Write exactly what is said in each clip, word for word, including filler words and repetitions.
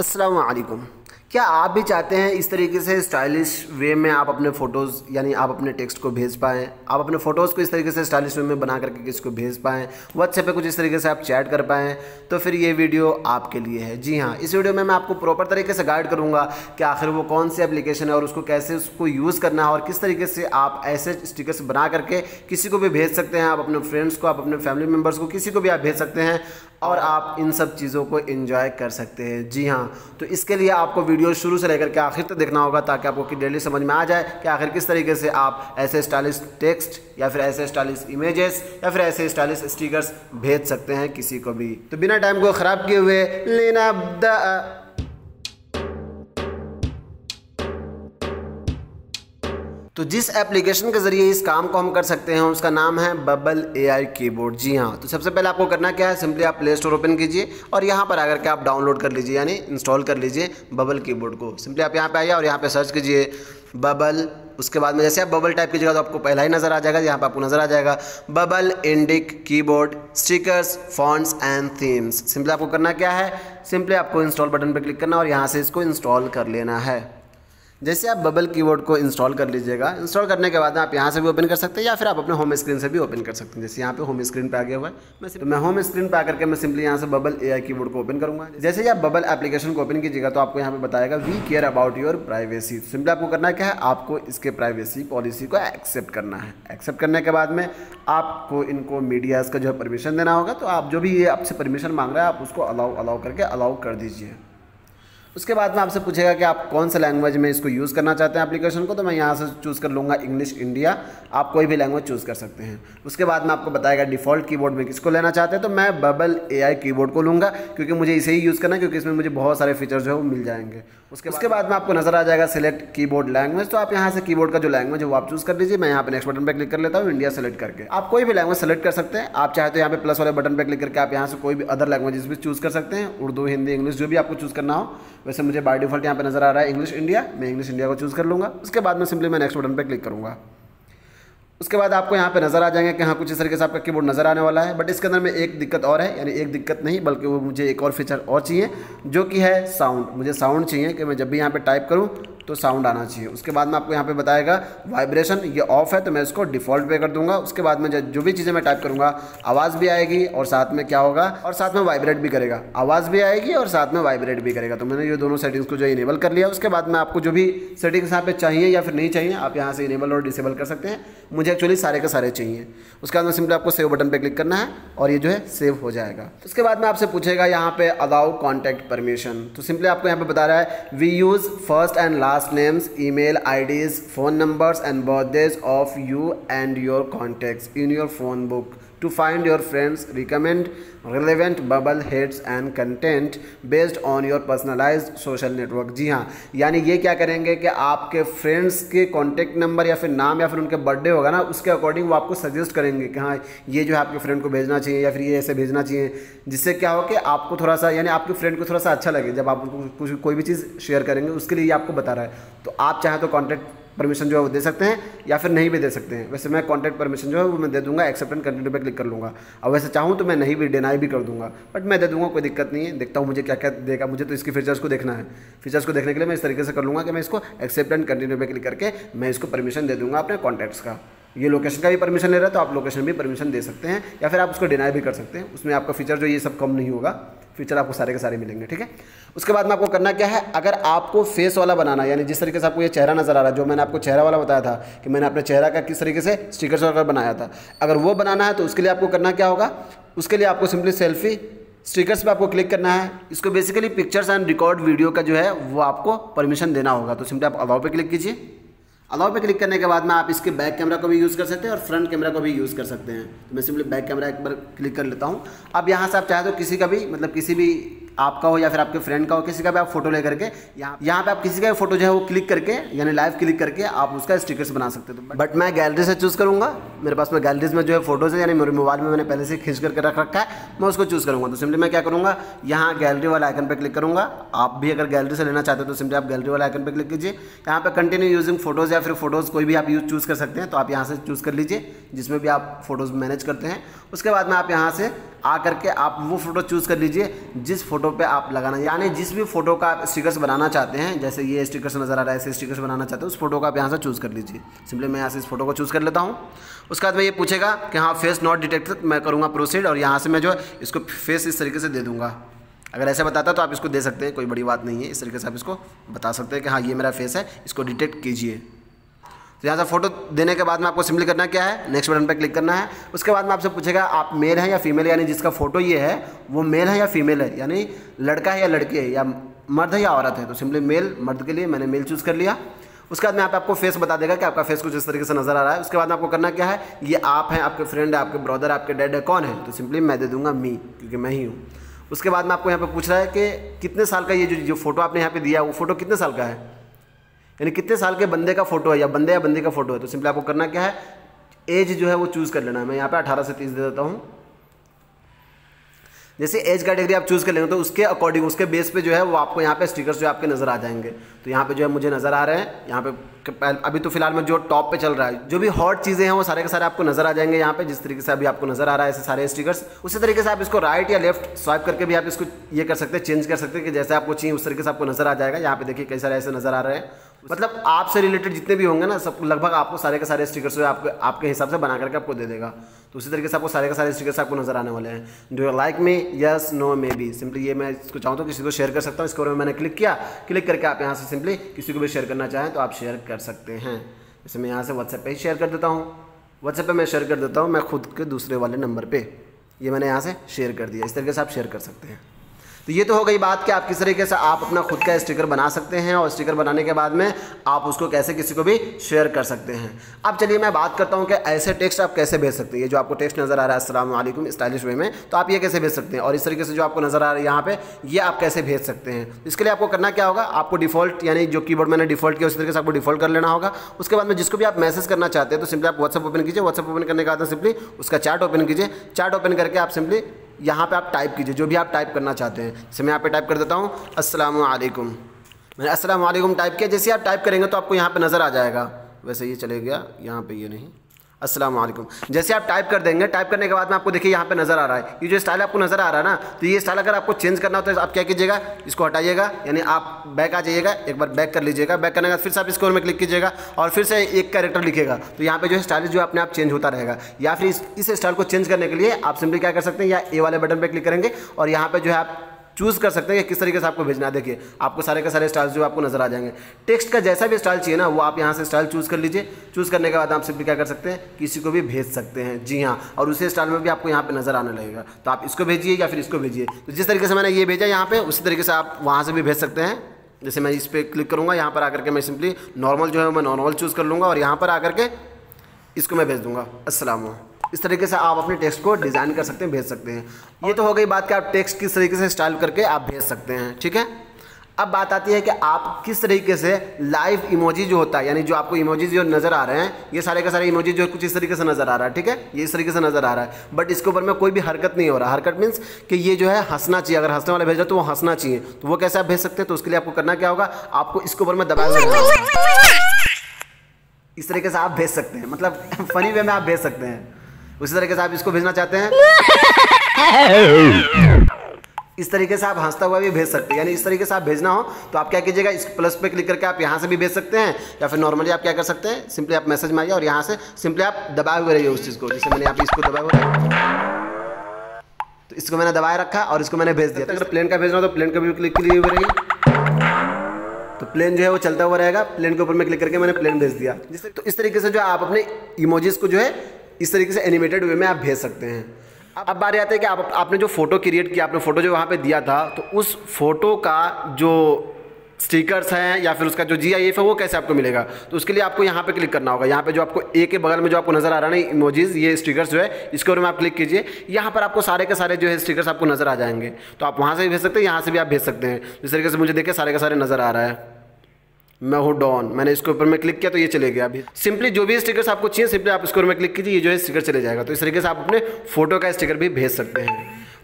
अस्सलाम वालेकुम। क्या आप भी चाहते हैं इस तरीके से स्टाइलिश वे में आप अपने फ़ोटोज़ यानी आप अपने टेक्स्ट को भेज पाएँ, आप अपने फ़ोटोज़ को इस तरीके से स्टाइलिश वे में बना करके किसी को भेज पाएँ, व्हाट्सएप पे कुछ इस तरीके से आप चैट कर पाएँ? तो फिर ये वीडियो आपके लिए है। जी हाँ, इस वीडियो में मैं आपको प्रॉपर तरीके से गाइड करूँगा कि आखिर वो कौन सी एप्लीकेशन है और उसको कैसे उसको यूज़ करना है और किस तरीके से आप ऐसे स्टिकर्स बना करके किसी को भी भेज सकते हैं। आप अपने फ्रेंड्स को, आप अपने फैमिली मेम्बर्स को, किसी को भी आप भेज सकते हैं और आप इन सब चीज़ों को एंजॉय कर सकते हैं। जी हाँ, तो इसके लिए आपको वीडियो शुरू से लेकर के आखिर तक देखना होगा ताकि आपको क्लियरली समझ में आ जाए कि आखिर किस तरीके से आप ऐसे स्टाइलिश टेक्स्ट या फिर ऐसे स्टाइलिश इमेजेस या फिर ऐसे स्टाइलिश स्टिकर्स भेज सकते हैं किसी को भी। तो बिना टाइम को ख़राब किए हुए लेना द तो जिस एप्लीकेशन के ज़रिए इस काम को हम कर सकते हैं उसका नाम है बबल एआई कीबोर्ड। जी हाँ, तो सबसे पहले आपको करना क्या है, सिंपली आप प्ले स्टोर ओपन कीजिए और यहाँ पर आकर के आप डाउनलोड कर लीजिए यानी इंस्टॉल कर लीजिए बबल कीबोर्ड को। सिंपली आप यहाँ पे आइए और यहाँ पे सर्च कीजिए बबल। उसके बाद में जैसे आप बबल टाइप कीजिएगा तो आपको पहला ही नज़र आ जाएगा, यहाँ पे आपको नज़र आ जाएगा bubble Indic keyboard stickers fonts and themes. Simply आपको करना क्या है, सिंपली आपको इंस्टॉल बटन पर क्लिक करना और यहाँ से इसको इंस्टॉल कर लेना है। जैसे आप बबल कीबोर्ड को इंस्टॉल कर लीजिएगा, इंस्टॉल करने के बाद आप यहाँ से भी ओपन कर सकते हैं या फिर आप अपने होम स्क्रीन से भी ओपन कर सकते हैं। जैसे यहाँ पे होम स्क्रीन पे आ गया हुआ है, मैं तो मैं होम स्क्रीन पे आकर के मैं सिंपली यहाँ से बबल एआई कीबोर्ड को ओपन करूँगा। जैसे ही आप बबल एप्लीकेशन को ओपन कीजिएगा तो आपको यहाँ पे बताएगा we care about your privacy. Simply आपको करना क्या है, आपको इसके प्राइवेसी पॉलिसी को एक्सेप्ट करना है। एक्सेप्ट करने के बाद में आपको इनको मीडियाज़ का जो है परमिशन देना होगा, तो आप जो भी ये आपसे परमिशन मांग रहा है आप उसको अलाउ अलाउ करके अलाउ कर दीजिए। उसके बाद में आपसे पूछेगा कि आप कौन से लैंग्वेज में इसको यूज़ करना चाहते हैं एप्लीकेशन को, तो मैं यहाँ से चूज़ कर लूँगा इंग्लिश इंडिया। आप कोई भी लैंग्वेज चूज़ कर सकते हैं। उसके बाद में आपको बताएगा डिफ़ॉल्ट कीबोर्ड में किसको लेना चाहते हैं, तो मैं बबल एआई कीबोर्ड को लूँगा क्योंकि मुझे इसे ही यूज़ करना है क्योंकि इसमें मुझे बहुत सारे फीचर्स जो है वो मिल जाएंगे। उसके उसके बाद में आपको नज़र आ जाएगा सिलेक्ट कीबोर्ड लैंग्वेज, तो आप यहाँ से कीबोर्ड का जो लैंग्वेज है वो आप चूज़ कर लीजिए। मैं यहाँ पर नेक्स्ट बटन पर क्लिक कर लेता हूँ इंडिया सेलेक्ट करके। आप कोई भी लैंग्वेज सेलेक्ट कर सकते हैं, आप चाहे तो यहाँ पर प्लस वाले बटन पर क्लिक करके आप यहाँ से कोई भी अदर लैंग्वेज भी चूज़ कर सकते हैं, उर्दू हिंदी इंग्लिश जो भी आपको चूज़ करना हो। वैसे मुझे बाय डिफ़ॉल्ट यहाँ पे नज़र आ रहा है इंग्लिश इंडिया, मैं इंग्लिश इंडिया को चूज़ कर लूँगा। उसके बाद में सिंपली मैं नेक्स्ट बटन पे क्लिक करूँगा। उसके बाद आपको यहाँ पे नज़र आ जाएंगे कि हाँ कुछ इस तरीके से आपका कीबोर्ड नज़र आने वाला है। बट इसके अंदर में एक दिक्कत और है, यानी एक दिक्कत नहीं बल्कि वो मुझे एक और फीचर और चाहिए जो कि है साउंड। मुझे साउंड चाहिए कि मैं जब भी यहाँ पर टाइप करूँ तो साउंड आना चाहिए। उसके बाद में आपको यहाँ पे बताएगा वाइब्रेशन ये ऑफ है, तो मैं इसको डिफ़ॉल्ट पे कर दूंगा। उसके बाद में जो भी चीज़ें मैं टाइप करूँगा आवाज़ भी आएगी और साथ में क्या होगा और साथ में वाइब्रेट भी करेगा, आवाज़ भी आएगी और साथ में वाइब्रेट भी करेगा। तो मैंने ये दोनों सेटिंग्स को जो इनेबल कर लिया। उसके बाद में आपको जो भी सेटिंग्स यहाँ पर चाहिए या फिर नहीं चाहिए आप यहाँ से इनेबल और डिसेबल कर सकते हैं। मुझे एक्चुअली सारे के सारे चाहिए। उसके बाद में सिंपली आपको सेव बटन पर क्लिक करना है और ये जो है सेव हो जाएगा। उसके बाद में आपसे पूछेगा यहाँ पर अलाउ कॉन्टैक्ट परमिशन, तो सिंपली आपको यहाँ पर बता रहा है we use first and last last names, email IDs, phone numbers and birthdays of you and your contacts in your phone book to find your friends, recommend relevant bubble heads and content based on your personalised social network. जी हाँ, यानी ये क्या करेंगे कि आपके friends के contact number या फिर नाम या फिर उनके बर्थडे होगा ना, उसके अकॉर्डिंग वो आपको सजेस्ट करेंगे कि हाँ ये जो है आपके फ्रेंड को भेजना चाहिए या फिर ये ऐसे भेजना चाहिए, जिससे क्या हो कि आपको थोड़ा सा यानी आपके फ्रेंड को थोड़ा सा अच्छा लगे जब आप उनको कुछ कोई भी चीज़ शेयर करेंगे। उसके लिए ये आपको बता रहा है, तो आप चाहे तो कॉन्टैक्ट परमिशन जो है वो दे सकते हैं या फिर नहीं भी दे सकते हैं। वैसे मैं कॉन्टैक्ट परमिशन जो है वो मैं दे दूंगा, एक्सेप्ट एंड कंटिन्यू पे क्लिक कर लूँगा। और वैसे चाहूँ तो मैं नहीं भी डिनाई भी कर दूंगा, बट मैं दे दूंगा, कोई दिक्कत नहीं है। देखता हूँ मुझे क्या क्या देगा, मुझे तो इसके फीचर्स को देखना है। फीचर्स को देखने के लिए मैं इस तरीके से कर लूँगा कि मैं इसको एक्सेप्ट एंड कंटिन्यू पे क्लिक करके मैं इसको परमिशन दे दूँगा अपने कॉन्टैक्ट्स का। ये लोकेशन का भी परमिशन ले रहा है, तो आप लोकेशन भी परमिशन दे सकते हैं या फिर आप उसको डिनाई भी कर सकते हैं। उसमें आपका फीचर जो ये सब कम नहीं होगा, फीचर आपको सारे के सारे मिलेंगे, ठीक है। उसके बाद में आपको करना क्या है, अगर आपको फेस वाला बनाना यानी जिस तरीके से आपको ये चेहरा नज़र आ रहा है, जो मैंने आपको चेहरा वाला बताया था कि मैंने अपने चेहरा का किस तरीके से स्टिकर्स वगैरह बनाया था, अगर वो बनाना है तो उसके लिए आपको करना क्या होगा, उसके लिए आपको सिंपली सेल्फी स्टिकर्स पे आपको क्लिक करना है। इसको basically pictures and record video का जो है वो आपको परमिशन देना होगा, तो सिंपली आप अलाउ पे क्लिक कीजिए। अलाउ पे क्लिक करने के बाद में आप इसके बैक कैमरा को भी यूज़ कर सकते हैं और फ्रंट कैमरा को भी यूज़ कर सकते हैं। तो मैं सिंपली बैक कैमरा एक बार क्लिक कर लेता हूँ। अब यहाँ से आप चाहे तो किसी का भी मतलब किसी भी आपका हो या फिर आपके फ्रेंड का हो, किसी का भी आप फोटो ले करके यहाँ यहाँ पे आप किसी का भी फोटो जो है वो क्लिक करके यानी लाइव क्लिक करके आप उसका स्टिकर्स बना सकते हो। बट मैं गैलरी से चूज़ करूँगा, मेरे पास में गैलरीज में जो है फोटोज़ है यानी मेरे मोबाइल में मैंने पहले से खींच करके रख रखा है, मैं उसको चूज़ करूँगा। तो सिंपली मैं क्या करूँगा, यहाँ गैलरी वाला आइकन पर क्लिक करूँगा। आप भी अगर गैलरी से लेना चाहते हो तो सिंपली आप गैलरी वाला आइकन पर क्लिक कीजिए। यहाँ पर कंटिन्यू यूजिंग फोटोज़ या फिर फोटोज़ कोई भी आप यूज चूज़ कर सकते हैं, तो आप यहाँ से चूज़ कर लीजिए जिसमें भी आप फोटोज़ मैनेज करते हैं। उसके बाद में आप यहाँ से आ करके आप वो फ़ोटो चूज़ कर लीजिए जिस फोटो पे आप लगाना, यानी जिस भी फोटो का आप स्टिकर्स बनाना चाहते हैं, जैसे ये स्टिकर्स नज़र आ रहा है, ऐसे स्टिकर्स बनाना चाहते हैं, उस फोटो का आप यहाँ से चूज़ कर लीजिए। सिंपली मैं यहाँ से इस फोटो को चूज़ कर लेता हूँ। उसके बाद में ये पूछेगा कि हाँ फेस नॉट डिटेक्टेड, मैं करूँगा प्रोसीड और यहाँ से मैं जो है इसको फेस इस तरीके से दे दूँगा। अगर ऐसे बताता तो आप इसको दे सकते हैं, कोई बड़ी बात नहीं है, इस तरीके से आप इसको बता सकते हैं कि हाँ ये मेरा फेस है, इसको डिटेक्ट कीजिए। तो यहाँ से फोटो देने के बाद में आपको सिंपली करना क्या है, नेक्स्ट बटन पर क्लिक करना है। उसके बाद में आपसे पूछेगा आप मेल हैं या फीमेल, यानी जिसका फोटो ये है वो मेल है या फीमेल है, यानी लड़का है या लड़की है, या मर्द है या औरत है। तो सिंपली मेल, मर्द के लिए मैंने मेल चूज़ कर लिया। उसके बाद में आप आपको फेस बता देगा कि आपका फेस कुछ इस तरीके से नज़र आ रहा है। उसके बाद में आपको करना क्या है, ये आप हैं, आपके फ्रेंड है, आपके ब्रदर, आपके डैड है, कौन है? तो सिंपली मैं दे दूँगा मी, क्योंकि मैं ही हूँ। उसके बाद में आपको यहाँ पर पूछ रहा है कि कितने साल का ये जो जो फोटो आपने यहाँ पर दिया वो फोटो कितने साल का है, यानी कितने साल के बंदे का फोटो है या बंदे या बंदे का फोटो है। तो सिंपली आपको करना क्या है, एज जो है वो चूज़ कर लेना है। मैं यहाँ पे अठारह से तीस दे देता हूँ। जैसे एज कैटेगरी आप चूज़ कर लेंगे तो उसके अकॉर्डिंग, उसके बेस पे जो है वो आपको यहाँ पे स्टिकर्स जो आपके नज़र आ जाएंगे। तो यहाँ पे जो है मुझे नज़र आ रहे हैं, यहाँ पे अभी तो फिलहाल में जो टॉप पे चल रहा है, जो भी हॉट चीज़ें हैं वो सारे के सारे आपको नज़र आ जाएंगे। यहाँ पे जिस तरीके से अभी आपको नज़र आ रहा है ऐसे सारे स्टिकर्स, उसी तरीके से आप इसको राइट या लेफ्ट स्वाइप करके भी आप इसको ये कर सकते हैं, चेंज कर सकते हैं कि जैसे आपको चाहिए उस तरीके से आपको नज़र आ जाएगा। यहाँ पे देखिए कई सारे ऐसे नज़र आ रहे हैं, मतलब आपसे रिलेटेड जितने भी होंगे ना सब लगभग आपको सारे के सारे स्टिकर्स जो आपके आपके हिसाब से बना करके आपको दे देगा। तो उसी तरीके से आपको सारे के सारे स्टिकर्स आपको नजर आने वाले हैं। Do you like me, yes, no, maybe. Simply ये मैं इसको चाहूँ तो किसी को शेयर कर सकता हूँ, इसके बारे में मैंने क्लिक किया। क्लिक करके आप यहाँ से सिंपली किसी को भी शेयर करना चाहें तो आप शेयर कर सकते हैं। जैसे मैं यहाँ से व्हाट्सएप पर ही शेयर कर देता हूँ, व्हाट्सएप पर मैं शेयर कर देता हूँ, मैं खुद के दूसरे वाले नंबर पर ये मैंने यहाँ से शेयर कर दिया। इस तरीके से आप शेयर कर सकते हैं। तो ये तो हो गई बात कि आप किस तरीके से आप अपना खुद का स्टिकर बना सकते हैं और स्टिकर बनाने के बाद में आप उसको कैसे किसी को भी शेयर कर सकते हैं। अब चलिए मैं बात करता हूँ कि ऐसे टेक्स्ट आप कैसे भेज सकते हैं। ये जो आपको टेक्स्ट नज़र आ रहा है अस्सलाम वालेकुम स्टाइलिश वे में, तो आप ये कैसे भेज सकते हैं, और इस तरीके से जो आपको नज़र आ रहा है यहाँ पर ये आप कैसे भेज सकते हैं। इसके लिए आपको करना क्या होगा, आपको डिफ़ॉल्ट यानी जो कीबोर्ड मैंने डिफ़ॉल्ट किया उस तरीके से आपको डिफ़ॉल्ट कर लेना होगा। उसके बाद में जिसको भी आप मैसेज करना चाहते हैं तो सिंपली आप व्हाट्सएप ओपन कीजिए, व्हाट्सएप ओपन करने के बाद सिंपली उसका चैट ओपन कीजिए। चैट ओपन करके आप सिंपली यहाँ पे आप टाइप कीजिए जो भी आप टाइप करना चाहते हैं। जैसे मैं यहाँ पे टाइप कर देता हूँ अस्सलाम वालेकुम, मैंने अस्सलाम वालेकुम टाइप किया। जैसे आप टाइप करेंगे तो आपको यहाँ पे नज़र आ जाएगा, वैसे ये चले गया यहाँ पे, ये नहीं, अस्सलाम वालेकुम। जैसे आप टाइप कर देंगे, टाइप करने के बाद में आपको देखिए यहाँ पे नज़र आ रहा है ये जो स्टाइल आपको नज़र आ रहा है ना, तो ये स्टाइल अगर आपको चेंज करना हो तो आप क्या कीजिएगा, इसको हटाइएगा, यानी आप बैक आ जाइएगा, एक बार बैक कर लीजिएगा। बैक करने के बाद फिर से आप स्क्रोल में क्लिक कीजिएगा और फिर से एक कैरेक्टर लिखेगा, तो यहाँ पे जो है स्टाइल जो अपने आप चेंज होता रहेगा। या फिर इस, इस स्टाइल को चेंज करने के लिए आप सिंपली क्या कर सकते हैं, या ए वाले बटन पर क्लिक करेंगे और यहाँ पर जो है आप चूज़ कर सकते हैं कि किस तरीके से आपको भेजना है। देखिए आपको सारे के सारे स्टाइल्स जो आपको नजर आ जाएंगे। टेक्स्ट का जैसा भी स्टाइल चाहिए ना वो आप यहाँ से स्टाइल चूज़ कर लीजिए। चूज़ करने के बाद आप सिंपली क्या कर सकते हैं, किसी को भी भेज सकते हैं, जी हाँ, और उसी स्टाइल में भी आपको यहाँ पे नज़र आने लगेगा। तो आप इसको भेजिए या फिर इसको भेजिए। तो जिस तरीके से मैंने ये भेजा यहाँ पर, उसी तरीके से आप वहाँ से भी भेज सकते हैं। जैसे मैं इस पर क्लिक करूँगा, यहाँ पर आकर के मैं सिंपली नॉर्मल जो है मैं नॉर्मल चूज़ कर लूँगा और यहाँ पर आकर के इसको मैं भेज दूँगा अस्सलाम। इस तरीके से आप अपने टेक्स्ट को डिज़ाइन कर सकते हैं, भेज सकते हैं। ये तो हो गई बात कि आप टेक्स्ट किस तरीके से स्टाइल करके आप भेज सकते हैं, ठीक है। अब बात आती है कि आप किस तरीके से लाइव इमोजी जो होता है, यानी जो आपको इमोजी जो नज़र आ रहे हैं, ये सारे के सारे इमोजी जो कुछ इस तरीके से नज़र आ रहा है, ठीक है, ये इस तरीके से नज़र आ रहा है, बट इसके ऊपर में कोई भी हरकत नहीं हो रहा। हरकत मीन्स कि ये जो है हंसना चाहिए, अगर हंसने वाला भेजा तो वो हंसना चाहिए। तो वो कैसे आप भेज सकते हैं, तो उसके लिए आपको करना क्या होगा, आपको इसके ऊपर में दबाया इस तरीके से आप भेज सकते हैं, मतलब फनी वे में आप भेज सकते हैं। उसी तरीके से आप इसको भेजना चाहते हैं, इस तरीके से आप हंसता हुआ भी भेज सकते हैं, यानी इस तरीके से आप भेजना हो तो आप क्या कीजिएगा, इस प्लस पे क्लिक करके आप यहाँ से भी भेज सकते हैं, या फिर नॉर्मली आप क्या कर सकते हैं, सिंपली आप मैसेज मारिए और यहाँ से सिंपली आप दबाए हुए रहिए उस चीज़ को। जैसे मैंने यहाँ पे इसको दबाए हुआ, तो इसको मैंने दबाए रखा और इसको मैंने भेज दिया। अगर प्लेन का भेजना हो तो प्लेन का भी क्लिक किए हुए रहिए, तो प्लेन जो है वो चलता हुआ रहेगा। प्लेन के ऊपर मैं क्लिक करके मैंने प्लेन भेज दिया। तो इस तरीके से जो आप अपने इमोजीज को जो है इस तरीके से एनिमेटेड वे में आप भेज सकते हैं। अब बारी आती है कि आप आपने जो फोटो क्रिएट किया, आपने फोटो जो वहाँ पे दिया था, तो उस फोटो का जो स्टिकर्स हैं या फिर उसका जो जी आई एफ है वो कैसे आपको मिलेगा। तो उसके लिए आपको यहाँ पे क्लिक करना होगा। यहाँ पे जो आपको ए के बगल में जो आपको नज़र आ रहा है ना इमोजीज, ये स्टिकर्स जो है इसके ऊपर में आप क्लिक कीजिए। यहाँ पर आपको सारे के सारे जो है स्टिकर्स आपको नज़र आ जाएंगे, तो आप वहाँ से भी भेज सकते हैं, यहाँ से भी आप भेज सकते हैं। इस तरीके से मुझे देखिए सारे के सारे नज़र आ रहा है, मैं हूँ डॉन, मैंने इसके ऊपर में क्लिक किया तो ये चले गया। अभी सिंपली जो भी स्टिकर्स आपको चाहिए, सिंपली आप इसके ऊपर में क्लिक कीजिए, ये जो है स्टिकर चले जाएगा। तो इस तरीके से आप अपने फोटो का स्टिकर भी भेज सकते हैं।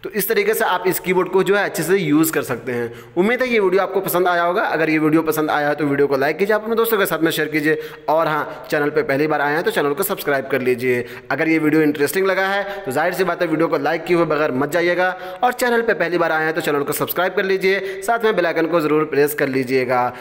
तो इस तरीके से आप इस कीबोर्ड को जो है अच्छे से यूज़ कर सकते हैं। उम्मीद है ये वीडियो आपको पसंद आया होगा। अगर ये वीडियो पसंद आया है तो वीडियो को लाइक कीजिए, अपने दोस्तों के साथ में शेयर कीजिए, और हाँ, चैनल पर पहली बार आए हैं तो चैनल को सब्सक्राइब कर लीजिए। अगर ये वीडियो इंटरेस्टिंग लगा है तो जाहिर सी बात है वीडियो को लाइक किए हुए बगैर मत जाइएगा, और चैनल पर पहली बार आए हैं तो चैनल को सब्सक्राइब कर लीजिए, साथ में बेल आइकन को ज़रूर प्रेस कर लीजिएगा।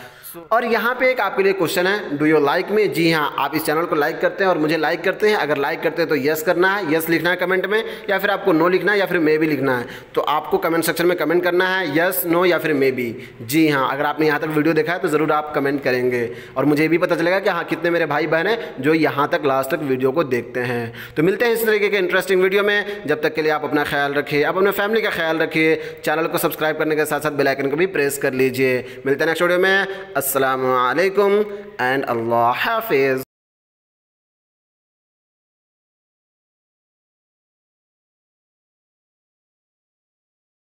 और यहाँ पे एक आपके लिए क्वेश्चन है, डू यू लाइक में? जी हाँ, आप इस चैनल को लाइक करते हैं और मुझे लाइक करते हैं? अगर लाइक करते हैं तो यस करना है, यस लिखना है कमेंट में, या फिर आपको नो लिखना है या फिर मे भी लिखना है। तो आपको कमेंट सेक्शन में कमेंट करना है यस, नो या फिर मे बी। जी हाँ, अगर आपने यहाँ तक वीडियो देखा है तो ज़रूर आप कमेंट करेंगे, और मुझे भी पता चलेगा कि हाँ कितने मेरे भाई बहन हैं जो यहाँ तक लास्ट तक वीडियो को देखते हैं। तो मिलते हैं इस तरीके के इंटरेस्टिंग वीडियो में। जब तक के लिए आप अपना ख्याल रखिए, आप अपने फैमिली का ख्याल रखिए, चैनल को सब्सक्राइब करने के साथ साथ बेल आइकन को भी प्रेस कर लीजिए। मिलते हैं नेक्स्ट वीडियो में। अस्सलामु अलैकुम एंड अल्लाह हाफिज़।